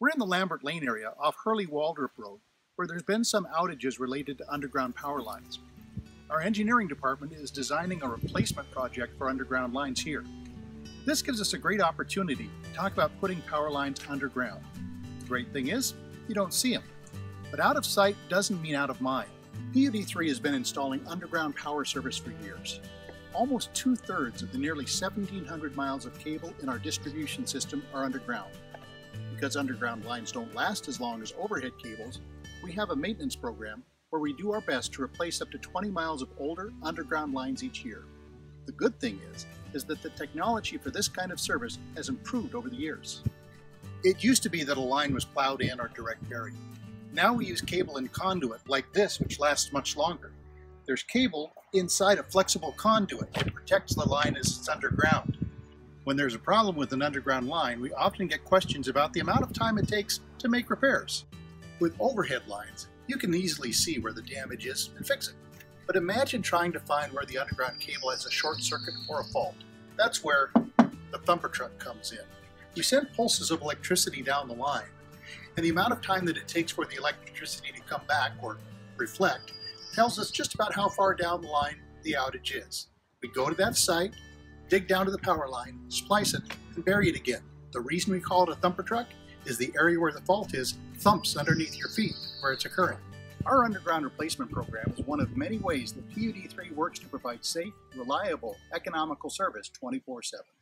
We're in the Lambert Lane area off Hurley Waldrip Road, where there's been some outages related to underground power lines. Our engineering department is designing a replacement project for underground lines here. This gives us a great opportunity to talk about putting power lines underground. The great thing is, you don't see them. But out of sight doesn't mean out of mind. PUD 3 has been installing underground power service for years. Almost 2/3 of the nearly 1,700 miles of cable in our distribution system are underground. Because underground lines don't last as long as overhead cables, we have a maintenance program where we do our best to replace up to 20 miles of older underground lines each year. The good thing is that the technology for this kind of service has improved over the years. It used to be that a line was plowed in or direct buried. Now we use cable and conduit like this, which lasts much longer. There's cable inside a flexible conduit that protects the line as it's underground. When there's a problem with an underground line, we often get questions about the amount of time it takes to make repairs. With overhead lines, you can easily see where the damage is and fix it. But imagine trying to find where the underground cable has a short circuit or a fault. That's where the thumper truck comes in. We send pulses of electricity down the line, and the amount of time that it takes for the electricity to come back or reflect tells us just about how far down the line the outage is. We go to that site, dig down to the power line, splice it, and bury it again. The reason we call it a thumper truck is the area where the fault is thumps underneath your feet where it's occurring. Our underground replacement program is one of many ways that PUD3 works to provide safe, reliable, economical service 24/7.